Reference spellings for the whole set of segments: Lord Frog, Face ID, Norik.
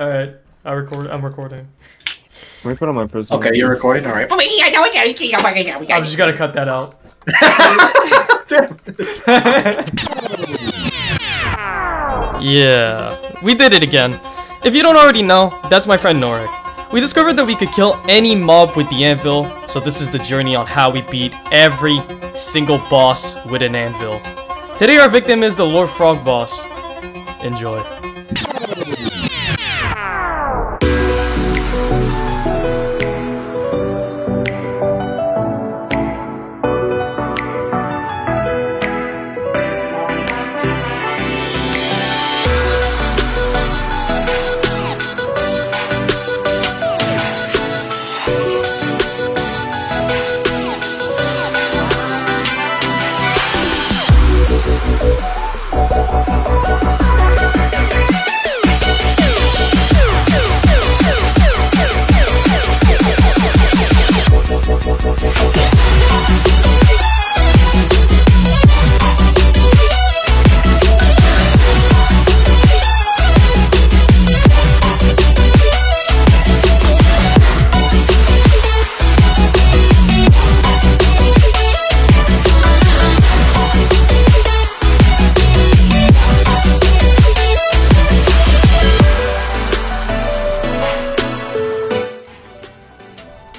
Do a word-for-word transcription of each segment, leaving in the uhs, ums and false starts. Alright, I record I'm recording. Let me put on my personal. Okay, you're recording? Alright. I've just gotta cut that out. Yeah. We did it again. If you don't already know, that's my friend Norik. We discovered that we could kill any mob with the anvil, so this is the journey on how we beat every single boss with an anvil. Today our victim is the Lord Frog boss. Enjoy.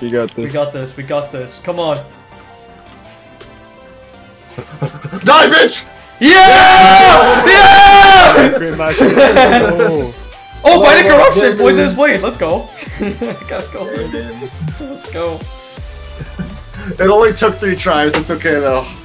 You got this. We got this, we got this. Come on. Die, bitch! Yeah! Yeah! Yeah! Oh, by the corruption! Boys in his blade, let's go. I gotta go. Let's go. It only took three tries, it's okay though.